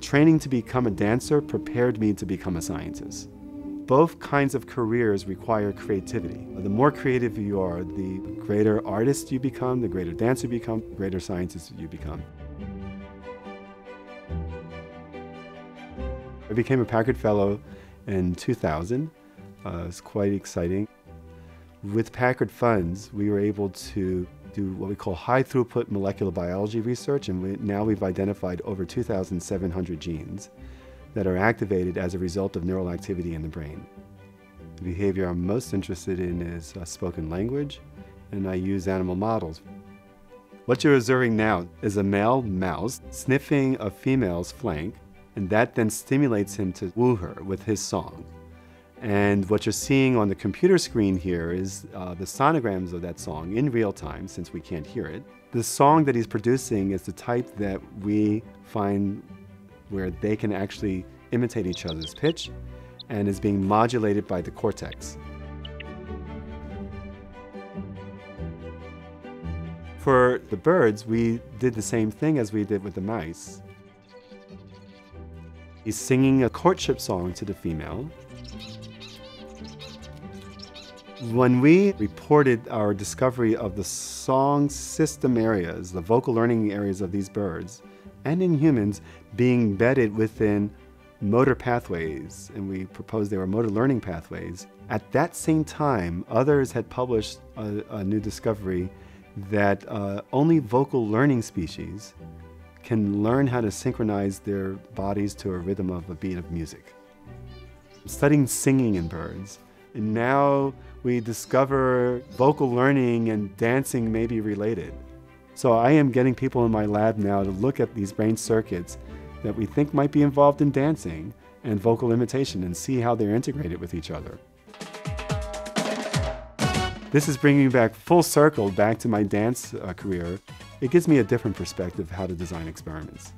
Training to become a dancer prepared me to become a scientist. Both kinds of careers require creativity. The more creative you are, the greater artist you become, the greater dancer you become, the greater scientist you become. I became a Packard Fellow in 2000. It was quite exciting. With Packard funds, we were able to do what we call high-throughput molecular biology research, and now we've identified over 2,700 genes that are activated as a result of neural activity in the brain. The behavior I'm most interested in is spoken language, and I use animal models. What you're observing now is a male mouse sniffing a female's flank, and that then stimulates him to woo her with his song. And what you're seeing on the computer screen here is the sonograms of that song in real time, since we can't hear it. The song that he's producing is the type that we find where they can actually imitate each other's pitch and is being modulated by the cortex. For the birds, we did the same thing as we did with the mice. He's singing a courtship song to the female. When we reported our discovery of the song system areas, the vocal learning areas of these birds, and in humans, being embedded within motor pathways, and we proposed they were motor learning pathways, at that same time, others had published a new discovery that only vocal learning species can learn how to synchronize their bodies to a rhythm of a beat of music. Studying singing in birds, and now we discover vocal learning and dancing may be related. So I am getting people in my lab now to look at these brain circuits that we think might be involved in dancing and vocal imitation and see how they're integrated with each other. This is bringing me back full circle back to my dance career. It gives me a different perspective of how to design experiments.